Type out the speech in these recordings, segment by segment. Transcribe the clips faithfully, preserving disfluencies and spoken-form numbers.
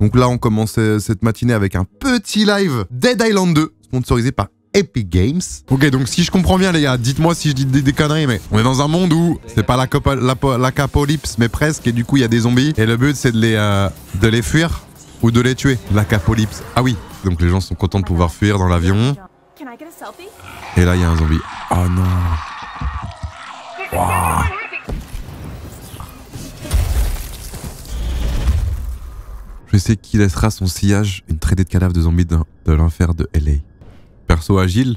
Donc là, on commence cette matinée avec un petit live Dead Island deux, sponsorisé par Epic Games. Ok, donc si je comprends bien, les gars, dites-moi si je dis des, des conneries, mais on est dans un monde où c'est pas la l'apocalypse, mais presque, et du coup, il y a des zombies. Et le but, c'est de les, euh, de les fuir ou de les tuer. L'apocalypse. Ah oui, donc les gens sont contents de pouvoir fuir dans l'avion. Et là, il y a un zombie. Oh non. Wow. Je sais qui laissera son sillage, une traînée de cadavres de zombies de, de l'enfer de L A. Perso agile.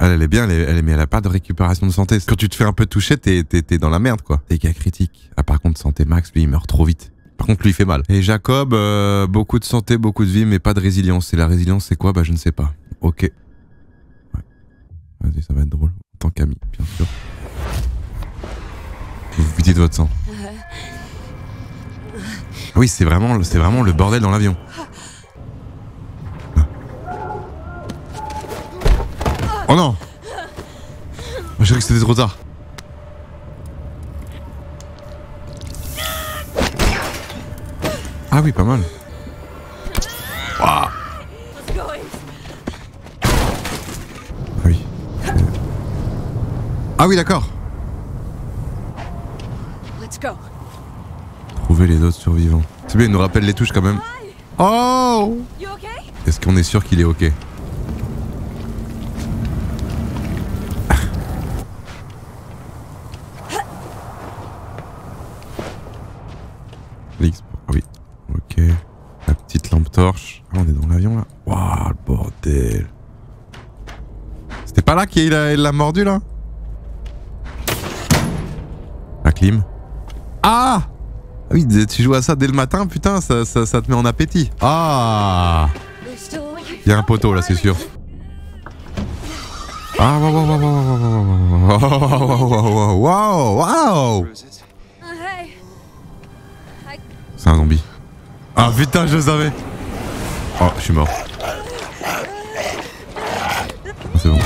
Elle, elle est bien, elle est, elle est, mais elle a pas de récupération de santé. Quand tu te fais un peu toucher, t'es dans la merde, quoi. Dégâts critiques. Ah, par contre, santé max, lui, il meurt trop vite. Par contre, lui, il fait mal. Et Jacob, euh, beaucoup de santé, beaucoup de vie, mais pas de résilience. Et la résilience, c'est quoi? Bah, je ne sais pas. Ok. Ouais. Vas-y, ça va être drôle. En tant qu'ami, bien sûr. Vous vous dites votre sang. Oui, c'est vraiment, c'est vraiment le bordel dans l'avion. Oh non! Je croyais que c'était trop tard. Ah oui, pas mal. Wow. Ah oui. Ah oui, d'accord. Trouver les autres survivants. C'est bien, il nous rappelle les touches quand même. Oh! Est-ce qu'on est sûr qu'il est ok? Torche. Ah, on est dans l'avion là. Waouh, le bordel. C'était pas là qu'il l'a mordu là? La clim. Ah! Ah oui, tu joues à ça dès le matin, putain, ça, ça, ça te met en appétit. Ah! Il y a un poteau là, c'est sûr. Ah, waouh, waouh, waouh, waouh, waouh, waouh. C'est un zombie. Ah putain, je le savais. Oh, je suis mort. Oh, c'est bon.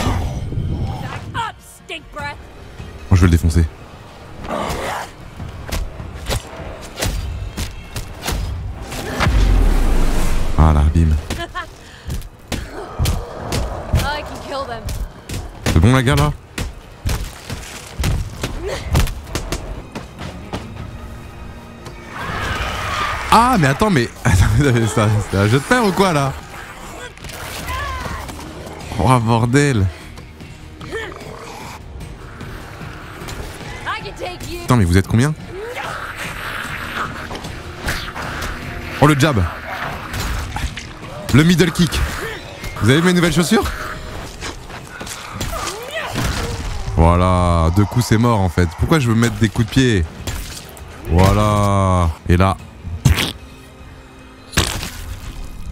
Oh, je vais le défoncer. Ah là, bim. C'est bon, la gars, là? Ah, mais attends, mais. C'est un jeu de paire ou quoi là? Oh bordel! Attends, mais vous êtes combien? Oh le jab! Le middle kick! Vous avez mes nouvelles chaussures? Voilà, deux coups c'est mort en fait. Pourquoi je veux mettre des coups de pied? Voilà! Et là.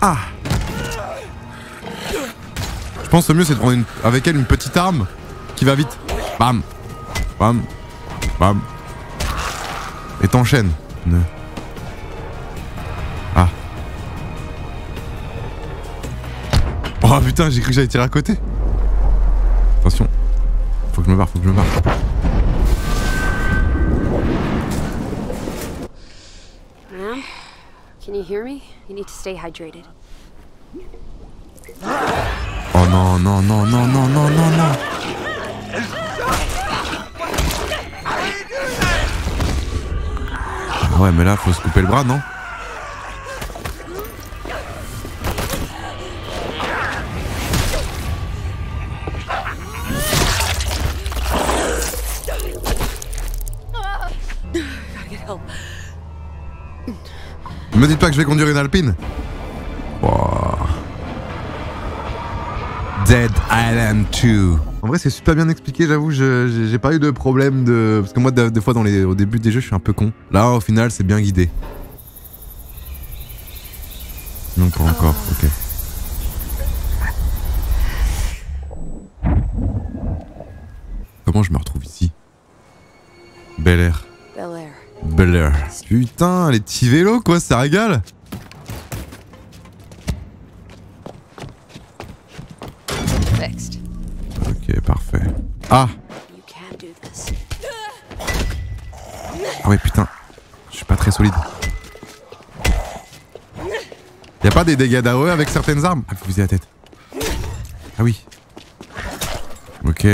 Ah. Je pense que le mieux c'est de prendre une, avec elle une petite arme qui va vite. Bam. Bam. Bam. Et t'enchaînes. Ah. Oh putain, j'ai cru que j'allais tirer à côté. Attention. Faut que je me barre, faut que je me barre. Can you hear me? You need to stay hydrated. Oh non non non non non non non non. Ah ouais mais là faut se couper le bras non? Me dites pas que je vais conduire une Alpine. Wow. Dead Island deux. En vrai c'est super bien expliqué, j'avoue, j'ai pas eu de problème de... Parce que moi des fois dans les, au début des jeux je suis un peu con. Là au final c'est bien guidé. Non pas encore, ok. Comment je me retrouve ici? Bel Air. Bel Air. Blur. Putain, les petits vélos quoi, ça régale. Ok, parfait. Ah. Ah ouais putain, je suis pas très solide. Y'a pas des dégâts d'A O E avec certaines armes? Ah, faut viser la tête. Ah oui. Ok.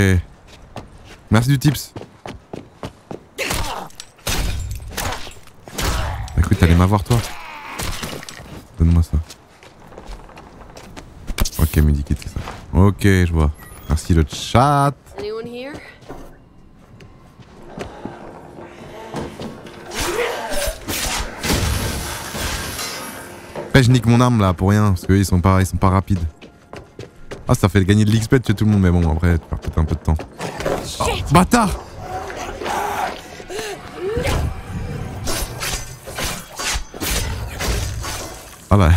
Merci du tips. T'as cru que t'allais m'avoir, toi? Donne-moi ça. Ok, Medikit, c'est ça. Ok, je vois. Merci le chat. Après, je nique mon arme là pour rien parce que eux, ils sont pas, ils sont pas rapides. Ah, ça fait gagner de l'X P de tuer tout le monde, mais bon, après, tu perds peut-être un peu de temps. Oh, bâtard! Ah bah.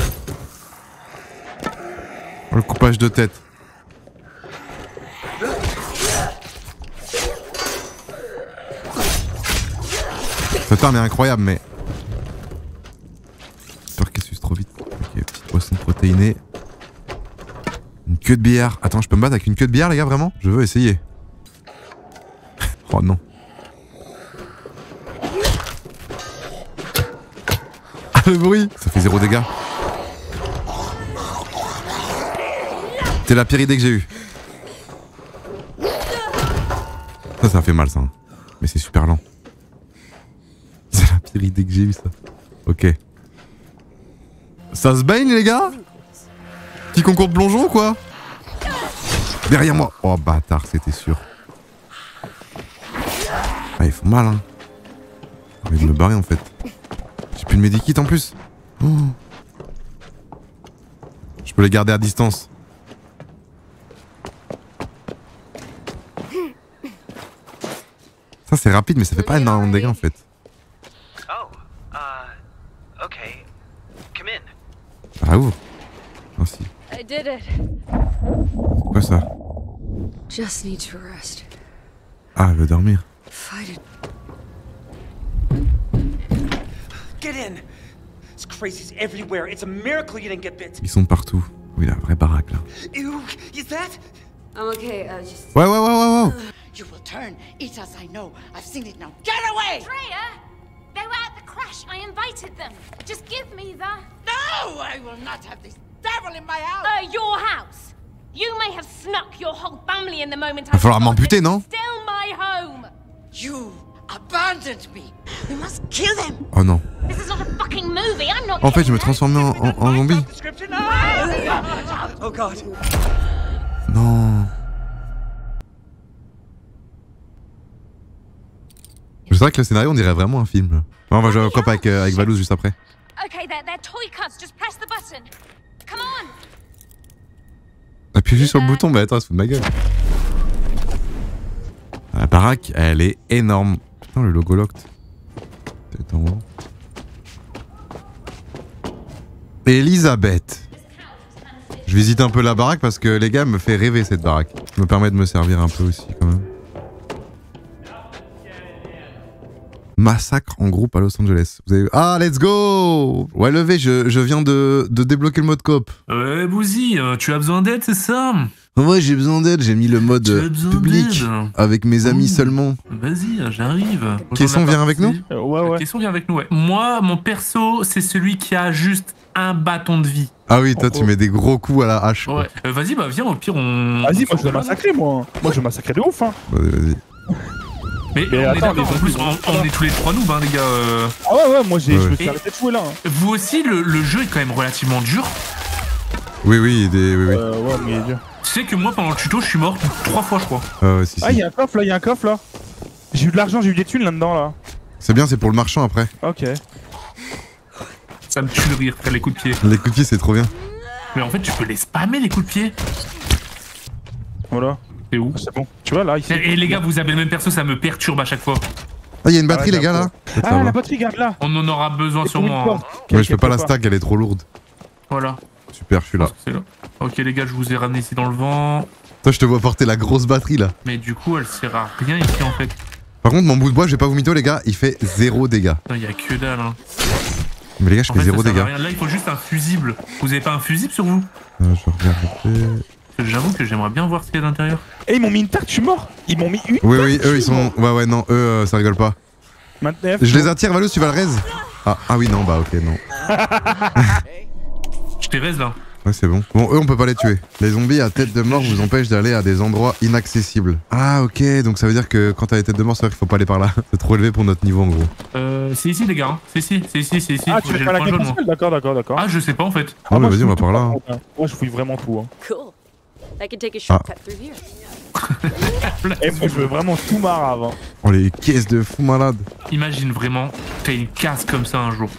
Le coupage de tête. Cette arme est incroyable, mais. J'espère qu'elle suce trop vite. Ok, petite poisson protéinée. Une queue de bière. Attends, je peux me battre avec une queue de bière, les gars, vraiment? Je veux essayer. Oh non. Ah, le bruit! Ça fait zéro dégâts. C'était la pire idée que j'ai eue. Ça, ça fait mal, ça. Mais c'est super lent. C'est la pire idée que j'ai eue, ça. Ok. Ça se baigne, les gars? Petit concours de plongeon, quoi? Derrière moi. Oh, bâtard, c'était sûr. Ah, ils font mal, hein. J'ai envie de me barrer, en fait. J'ai plus de Medikit, en plus. Oh. Je peux les garder à distance. Ça c'est rapide mais ça fait pas énormément de dégâts en fait. Oh, uh, ok. Come in. Ah ouvre. Merci. I did it. C'est quoi ça? Just need to rest. Ah, elle veut dormir. Fight it. Get in. This crazy's everywhere. It's a miracle you didn't get bit. Ils sont partout. Oui, la vraie baraque là. Ew, is that? I'm okay. I just... Ouais ouais ouais ouais ouais. You will turn. Eat us, I know. I've seen it now. Get away! Freya! They were at the crash. I invited them. Just give me the... No! I will not have this devil in my house! Uh, your house! You may have snuck your whole family in the moment... Il va falloir m'amputer, non? Still my home! You abandoned me! We must kill them! Oh non. This is not a fucking movie. I'm not... En fait, je me transformais en, en, en zombie. Oh God! Non... C'est vrai que le scénario, on dirait vraiment un film. On va jouer au cop avec, euh, avec Valouz juste après. Appuie juste sur le bouton, mais attends, elle se fout de ma gueule. La baraque, elle est énorme. Putain, le logo locked. Peut-être en haut. Elisabeth. Je visite un peu la baraque parce que les gars me fait rêver cette baraque. Ça me permet de me servir un peu aussi quand même. Massacre en groupe à Los Angeles. Vous avez... Ah, let's go! Ouais, levé, je, je viens de, de débloquer le mode coop. Euh, Bouzy, tu as besoin d'aide, c'est ça? Ouais, j'ai besoin d'aide, j'ai mis le mode public avec mes amis mmh. seulement. Vas-y, j'arrive. Caisson vient avec nous? euh, Ouais, ouais. Caisson vient avec nous, ouais. Moi, mon perso, c'est celui qui a juste un bâton de vie. Ah oui, toi, oh, tu mets des gros coups à la hache. Ouais. Euh, vas-y, bah viens, au pire, on... Vas-y, moi, je vais massacrer, moi. Moi, je vais massacrer de ouf, hein. Vas-y, vas-y. Mais, mais on attends, est d'accord, en plus on, on est tous les trois noobs hein les gars. Euh... Ah ouais ouais, moi j'ai, ouais. je me suis arrêté de jouer là. Hein. Vous aussi le, le jeu est quand même relativement dur. Oui oui, des, oui, oui. Euh, ouais, mais il est dur. Tu sais que moi pendant le tuto je suis mort trois fois je crois. Euh, si, ah si. Y'a un coffre là, y'a un coffre là. J'ai eu de l'argent, j'ai eu des thunes là-dedans là. là. C'est bien, c'est pour le marchand après. Ok. Ça me tue de rire, les coups de pied. Les coups de pied c'est trop bien. Mais en fait tu peux les spammer les coups de pied. Voilà. C'est où? Ah, c'est bon. Tu vois là ici. Et les gars, vous avez le même perso, ça me perturbe à chaque fois. Ah, il y a une batterie, ah, les gars là. Ah, la batterie, garde là. On en aura besoin sûrement. Moi ouais, je peux pas la stack, elle est trop lourde. Voilà. Super, je suis là. là. Ok, les gars, je vous ai ramené ici dans le vent. Toi, je te vois porter la grosse batterie là. Mais du coup, elle sert à rien ici en fait. Par contre, mon bout de bois, je vais pas vous mytho, les gars, il fait zéro dégâts. Il y a que dalle. Hein. Mais les gars, je en fais fait, zéro dégâts. Là, il faut juste un fusible. Vous avez pas un fusible sur vous? Ah, je regarde. J'avoue que j'aimerais bien voir ce qu'il y a à l'intérieur. Eh, hey, ils m'ont mis une tarte, je suis mort. Ils m'ont mis une Oui, tarte, oui, eux ils sont... Ouais, ouais, non, eux euh, ça rigole pas. vingt-neuf, je les attire, Valouz, tu vas le raise. Ah, ah oui, non, bah ok, non. P V S là. Ouais, c'est bon. Bon, eux, on peut pas les tuer. Les zombies à tête de mort vous empêchent d'aller à des endroits inaccessibles. Ah, ok, donc ça veut dire que quand t'as les têtes de mort, c'est vrai qu'il faut pas aller par là. C'est trop élevé pour notre niveau, en gros. Euh, c'est ici, les gars. Hein. C'est ici, c'est ici, c'est ici. Ah, tu veux pas la jaune, moi. D'accord, d'accord, d'accord. Ah, je sais pas, en fait. Ah, ah mais vas-y, on va par là. Hein. Moi, je fouille vraiment tout. Hein. Cool. I can take a shortcut ah. through here. Et moi je veux vraiment tout marave hein. Oh les caisses de fou malade. Imagine vraiment, t'as une casse comme ça un jour.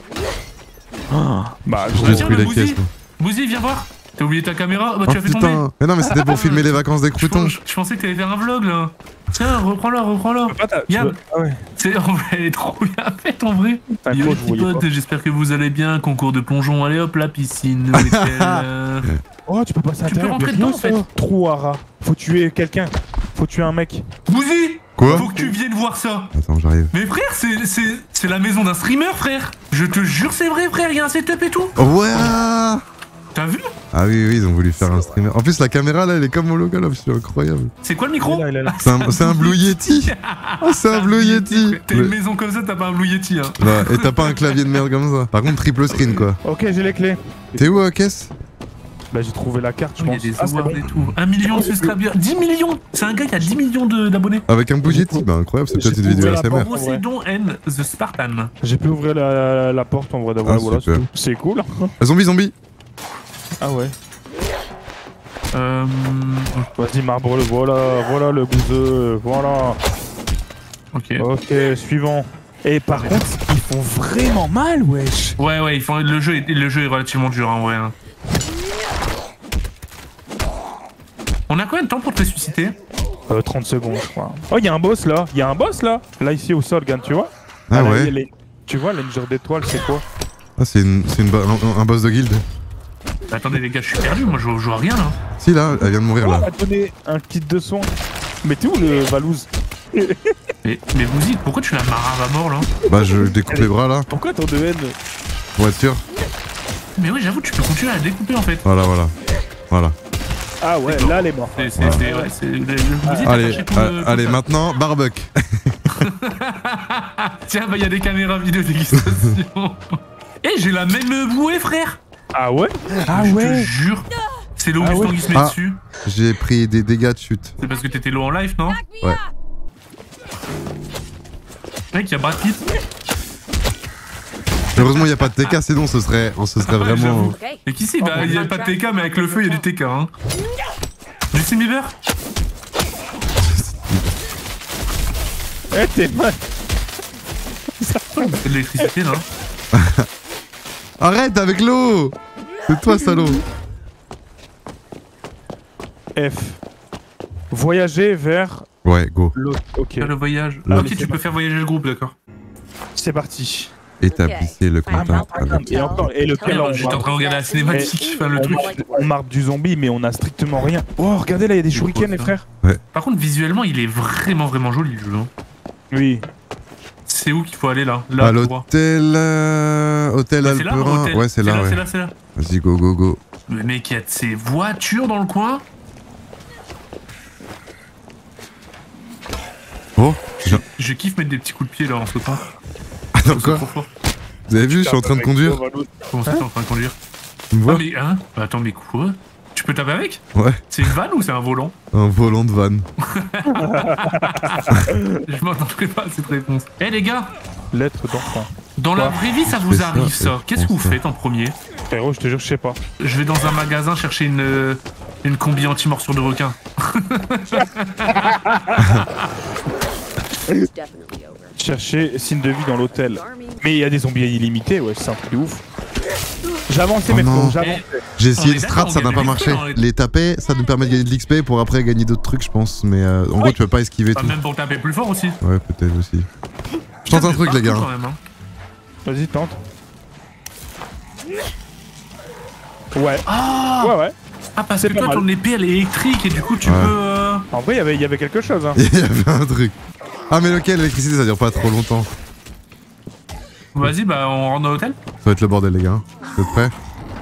Ah, bah je détruis les caisses. Bousy, viens voir. T'as oublié ta caméra. Bah oh, tu as fait putain. tomber. Mais non mais c'était pour filmer les vacances des croutons. Je, je, je pensais que t'allais faire un vlog là. Tiens, reprends-la, reprends-la. Yann, elle est trop bien faite en vrai. Yo les potes, j'espère que vous allez bien. Concours de plongeon, allez hop, la piscine. euh... Oh, tu peux passer à terre. Tu peux dedans en fait. Trou à rat. Faut tuer quelqu'un. Faut tuer un mec. Bousy. Quoi? Faut que tu viennes voir ça. Attends, j'arrive. Mais frère, c'est la maison d'un streamer, frère. Je te jure, c'est vrai, frère. Il y a un setup et tout. Ouais. T'as vu? Ah oui, oui, ils ont voulu faire un streamer. En plus, la caméra là, elle est comme au local, c'est incroyable. C'est quoi le micro? C'est un, un Blue Yeti. Oh, c'est un Blue Yeti. T'as une maison comme ça, t'as pas un Blue Yeti. Hein. Là, et t'as pas un clavier de merde comme ça. Par contre, triple screen quoi. Ok, j'ai les clés. T'es où à caisse? Bah, j'ai trouvé la carte, je pense. Il y a des awards ah, bon. et tout. un million de subscribers. dix millions. C'est un gars qui a dix millions d'abonnés. Avec un Blue Yeti. Bah, incroyable, c'est peut-être une vidéo S M R. C'est Don the Spartan. J'ai pu ouvrir la, la porte en vrai d'avoir. Ah, voilà, c'est cool. Zombie, zombie. Ah ouais. Euh... Vas-y marbre le voilà, voilà le bouseux, voilà. Ok. Ok, suivant. Et par contre, ils font vraiment mal, wesh. Ouais, ouais, ils font... le, jeu est... le jeu est relativement dur, en vrai. Hein. On a combien de temps pour te ressusciter? euh, trente secondes, je crois. Oh, y'a un boss, là. Y'a un boss, là. Là, ici, au sol, Gan, tu vois. Ah, ah là, ouais. Les... Tu vois, l'Anger d'étoiles, c'est quoi? Ah, c'est une... une... un boss de guilde. Bah attendez les gars, je suis perdu, moi je joue à rien là. Si là, elle vient de mourir oh, là. Elle m'a donné un kit de soins. Mais t'es où le Valouz? Mais, mais Bousy, pourquoi tu la marave à mort là? Bah je découpe les bras là. Pourquoi tant de haine? Pour être sûr. Mais oui j'avoue, tu peux continuer à la découper en fait. Voilà, voilà. Voilà. Ah ouais, là elle est morte. C'est, voilà. c'est, ouais, c'est, le Bousy, ah, allez, tout à, le, allez ça. Maintenant, barbuck. Tiens, bah y'a des caméras vidéo dégustation. Eh, hey, j'ai la même bouée frère. Ah ouais? Ah je ouais? Je te jure, c'est le Augustin qui se met ah, dessus. J'ai pris des dégâts de chute. C'est parce que t'étais low en life, non? Ouais. Mec, y'a Brad Pitt. Heureusement, y'a pas de T K, sinon ce serait, on se serait ah, vraiment. Mais qui c'est? Bah, y'a pas de T K, mais avec le feu, y'a du T K. Hein. Du Simiver? Eh, t'es mal! C'est de l'électricité, non? Arrête avec l'eau! C'est toi, salaud! F. Voyager vers... Ouais, go. Okay. Faire le voyage. Ah, ok, tu peux faire voyager le groupe, d'accord. C'est parti. Établissez le contact. Et encore, et le pire... J'étais en train de regarder la cinématique, le truc. On marque du zombie, mais on a strictement rien. Oh, regardez, là, il y a des shurikens, les frères. Ouais. Par contre, visuellement, il est vraiment, vraiment joli, le jeu. Oui. C'est où qu'il faut aller là? Là, à l'hôtel. Euh... Hôtel bah, Alperin. Là, ouais, c'est là. C'est là, c'est là. Ouais. Vas-y, go, go, go. Le mec, il y a de ces voitures dans le coin. Oh je, je kiffe mettre des petits coups de pied là en sautant. Attends, quoi? Vous avez vu, je suis en train de conduire. Comment ça, t'es en train de conduire? Tu me vois? Ah, mais, hein bah, attends, mais quoi? Tu peux taper avec? Ouais. C'est une vanne ou c'est un volant? Un volant de vanne. Je m'entendrai pas à cette réponse. Eh hey, les gars. Lettre d'enfant. Dans la vraie vie ça vous arrive ça? Qu'est-ce que vous faites en premier? Frérot, je te jure, je sais pas. Je vais dans un magasin chercher une, une combi anti-morsure de requin. Chercher signe de vie dans l'hôtel. Mais il y a des zombies illimités, ouais, c'est un truc de ouf. J'avançais mes frères, j'avançais. J'ai essayé une strat, ça n'a pas marché. Les taper, ça nous permet de gagner de l'X P pour après gagner d'autres trucs, je pense. Mais euh, en ouais. gros, tu peux pas esquiver tout. Même pour taper plus fort aussi. Ouais, peut-être aussi. Je tente un truc, les gars. Hein. Vas-y, tente. Ouais. Ah ouais, ouais. Ah, parce que toi, ton épée, elle est électrique et du coup, tu ouais. peux. Euh... En vrai, y il avait, y avait quelque chose. Il hein. y avait un truc. Ah, mais lequel, l'électricité, ça dure pas trop longtemps. Vas-y, bah on rentre dans l'hôtel. Ça va être le bordel, les gars. Vous êtes prêts?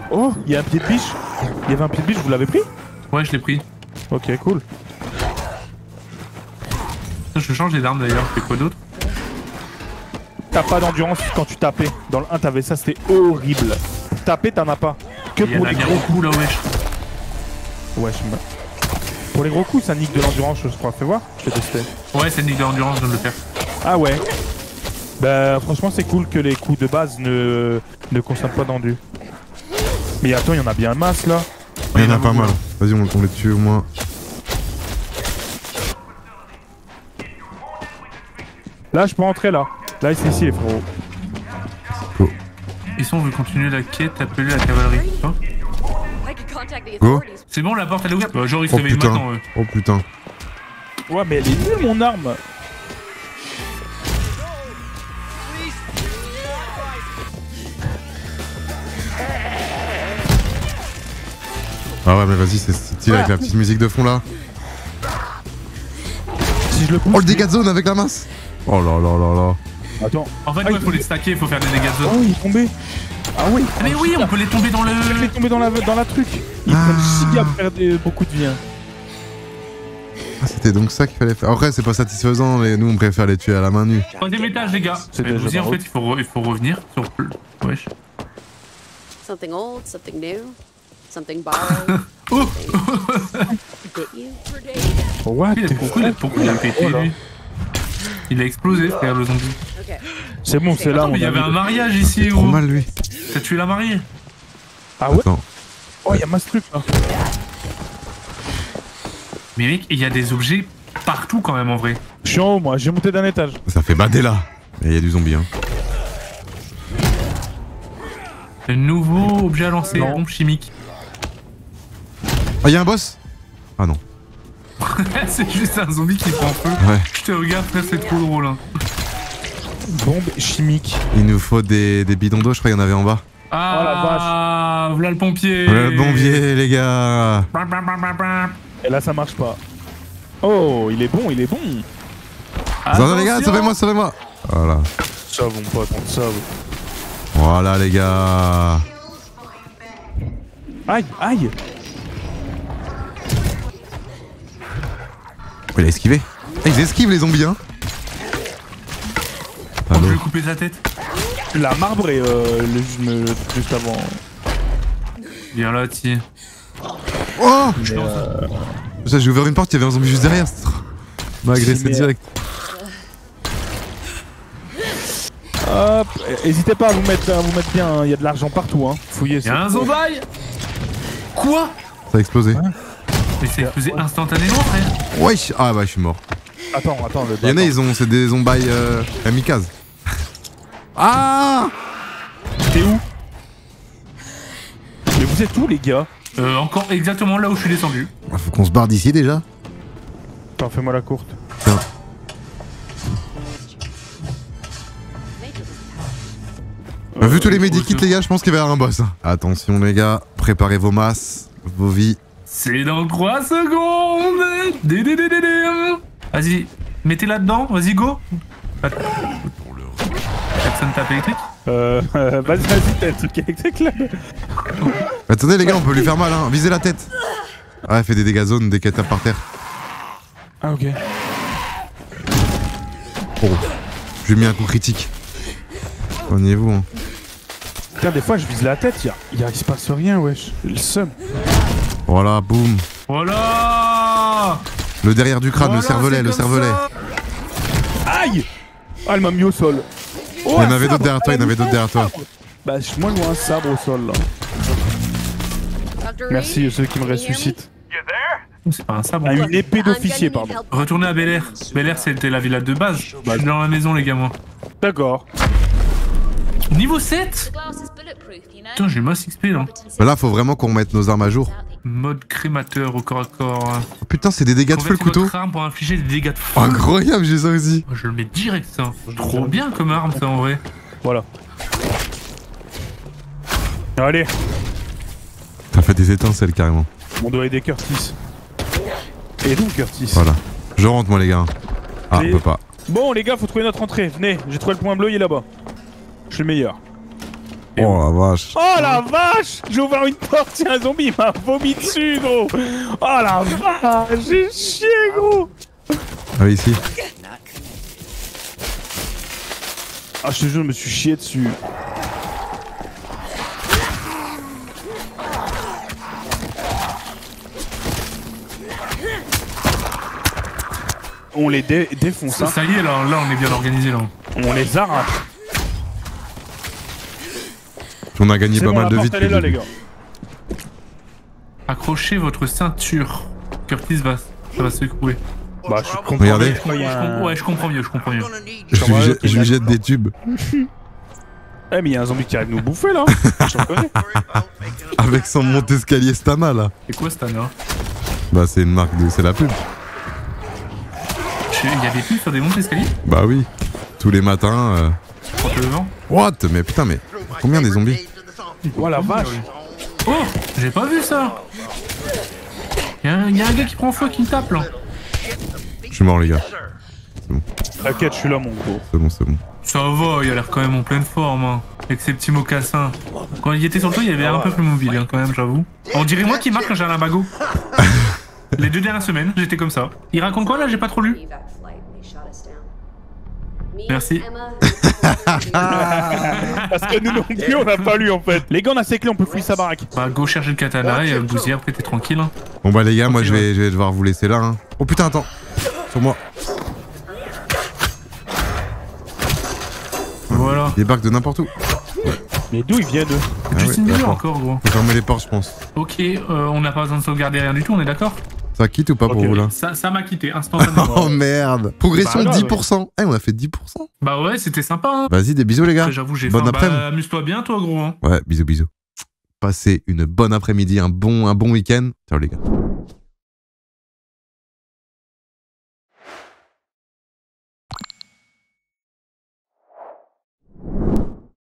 Oh, il y a un pied de biche. Il y avait un pied de biche, vous l'avez pris? Ouais, je l'ai pris. Ok, cool. Je change les armes d'ailleurs, c'est quoi d'autre? T'as pas d'endurance quand tu tapais. Dans le un, t'avais ça, c'était horrible. Taper, t'en as pas. que et pour y a les gros coups là, wesh. Ouais, je me... Pour les gros coups, ça nique de l'endurance, je crois. Fais voir, je te testais. Ouais, ça nique de l'endurance, je viens de le faire. Ah ouais. Bah, franchement, c'est cool que les coups de base ne, ne consomment pas d'endu. Mais attends, il y en a bien un masse là. Il y en a pas mal. Vas-y, on va tomber dessus au moins. Là, je peux entrer là. Là, c'est ici, les frots. Go. Et si on veut continuer la quête, appelez la cavalerie. Hein Go. C'est bon, la porte elle est ouverte. Bah, genre, il se oh, met maintenant. Euh. Oh putain. Ouais, mais elle est nulle, mon arme. Ah ouais, mais vas-y, c'est stylé voilà. Avec la petite musique de fond là. Si je le pousse, oh le dégât de zone avec la masse. Oh là là là là. Attends. En fait, ah, ouais, il... faut les stacker, il faut faire des dégâts de zone. Oh, il est tombé. Ah oui. Ah, mais ah, oui, on peut les tomber dans le. On peut les tomber dans la, dans la truc. Ils ah. prennent six gars pour faire des... beaucoup de vie. Ah, c'était donc ça qu'il fallait faire. Après, c'est pas satisfaisant, les... nous on préfère les tuer à la main nue. Troisième étage, les gars. C'est déjà vous en fait, il faut, re... il faut revenir sur. Wesh. Something old, something new. Something borrowed. Oh. What? Pourquoi il a, pourquoi il a pété lui? Il a explosé, regarde le zombie. C'est bon, c'est là. Il y avait un mariage ici, gros. Mal lui. T'as tué la mariée? Ah ouais? Attends. Oh, il y a masse truc là. Mais mec, il y a des objets partout quand même en vrai. Je suis en haut, moi. J'ai monté d'un étage. Ça fait bader là. Il y a du zombie. Hein. Le nouveau objet à lancer, bombe chimique. Ah, y'a un boss? Ah non. C'est juste un zombie qui prend feu. Ouais. Je te regarde, c'est trop drôle. Hein. Bombe chimique. Il nous faut des, des bidons d'eau, je crois qu'il y en avait en bas. Ah, oh la vache. Ah, voilà le pompier. Voilà le bombier, les gars. Et là, ça marche pas. Oh, il est bon, il est bon. Attends, les gars, sauvez-moi, sauvez-moi. Voilà. Sauve, mon pote, on te sauve. Voilà, les gars. Aïe, aïe. Il a esquivé. Ils esquivent les zombies, hein. Oh, je vais couper sa tête. La marbre et euh, le juste avant. Viens là, ti. Oh euh... J'ai ouvert une porte, il y avait un zombie juste derrière. Il m'a agressé direct. Hop, hésitez pas à vous mettre, à vous mettre bien, il hein. y a de l'argent partout, hein. Fouillez ça. Y'a un zombie. Quoi? Ça a explosé. Ouais. Mais c'est explosé ouais. instantanément, frère. Ouais, ah bah je suis mort. Attends, attends, le. Y'en a, ils ont, c'est des zombies euh, kamikazes. Ah. T'es où? Mais vous êtes où, les gars? Euh, encore exactement là où je suis descendu. Ah, faut qu'on se barre d'ici déjà. Attends, fais-moi la courte. Tiens. Euh, Vu tous les médikits, les gars, je pense qu'il va y avoir un boss. Attention, les gars, préparez vos masses, vos vies. C'est dans trois secondes. Vas-y, mettez là-dedans, vas-y, go. Personne tape électrique. Euh, euh vas-y, vas-y, t'as le truc électrique là. Attendez, les gars, on peut lui faire mal, hein. Visez la tête. Ah, elle fait des dégâts zones dès qu'elle tape par terre. Ah, ok. Oh, je lui ai mis un coup critique. Prenez-vous, hein. Putain, des fois je vise la tête, il se passe rien, wesh. Le seum. Voilà, boum. Voilà. Le derrière du crâne, voilà, le cervelet, le cervelet. Ça. Aïe. Ah, elle m'a mis au sol. Oh, il y en avait d'autres derrière toi, il y en avait d'autres derrière toi. Bah, je moi, loin un sabre au sol, là. Merci à ceux qui me ressuscitent. C'est pas un sabre. Ah, une épée d'officier, pardon. Retournez à Bel Air. Bel Air, c'était la villa de base. Bah, je suis dans la maison, les gamins. D'accord. Niveau sept. Putain, j'ai masse X P là. Là, faut vraiment qu'on mette nos armes à jour. Mode crémateur au corps à corps. Oh, putain, c'est des dégâts de feu le couteau. Arme pour infliger des dégâts de feu. Incroyable, j'ai ça aussi. Je le mets direct, ça. Trop bien comme arme, ça en vrai. Voilà. Allez. T'as fait des étincelles carrément. On doit aider Curtis. Et donc Curtis. Voilà. Je rentre, moi, les gars. Ah, on peut pas. Bon, les gars, faut trouver notre entrée. Venez, j'ai trouvé le point bleu, il est là-bas. Je suis le meilleur. Et oh la vache. Oh la vache. J'ai ouvert une porte, y'a un zombie, il m'a vomi dessus, gros. Oh la vache. J'ai chié, gros. Ah ici. Ah je te jure, je me suis chié dessus. on les dé défonce. Ça, hein. Ça y est, là, là on est bien organisé là. On les arrache. On a gagné pas bon, mal de vie. Elle est là, les gars. Accrochez votre ceinture. Curtis va, ça va secouer. Bah je comprends. Regardez. Mieux. Ouais, je comprends, ouais je comprends mieux, je comprends mieux. Je, je, je, je, je lui jette des tubes. Eh hey, mais y'a un zombie qui arrive nous bouffer là. Je reconnais. Avec son monte-escalier Stana là. C'est quoi Stana? Bah c'est une marque de... c'est la pub. Il y a des pubs sur des monte-escaliers? Bah oui. Tous les matins... Euh... What? Mais putain mais... Combien des zombies? Oh la vache. Oh, j'ai pas vu ça. Y'a un, y a un gars qui prend feu, qui me tape là. Je suis mort les gars. C'est bon. T'inquiète, je suis là mon gros. C'est bon, c'est bon. Ça va, il a l'air quand même en pleine forme, hein. Avec ses petits mocassins. Quand il était sur le toit, il avait un peu plus mobile, hein, quand même, j'avoue. On dirait moi qui marque quand j'ai un lamago. Les deux dernières semaines, j'étais comme ça. Il raconte quoi là? J'ai pas trop lu. Merci. Parce que nous non plus, on a pas lu en fait. Les gars, on a ses clés, on peut fouiller sa baraque. Bah, go chercher le katana et le bousier, après t'es tranquille. Hein. Bon, bah, les gars, moi je vais, je vais devoir vous laisser là. Hein. Oh putain, attends. Sur moi. Voilà. Ils débarquent de n'importe où. Mais d'où ils viennent d'eux? Ah Justin Bieber ouais, encore, gros. Faut fermer les portes, je pense. Ok, euh, on n'a pas besoin de sauvegarder rien du tout, on est d'accord? Ça quitte ou pas okay. Pour vous là? Ça m'a quitté instantanément. Oh merde. Progression bah, là, dix pour cent. Ouais. Eh on a fait dix pour cent. Bah ouais c'était sympa hein. Vas-y des bisous les gars. J'avoue j'ai bon après-midi. Bah, amuse-toi bien toi gros hein. Ouais bisous bisous. Passez une bonne après-midi, un bon, un bon week-end. Ciao les gars.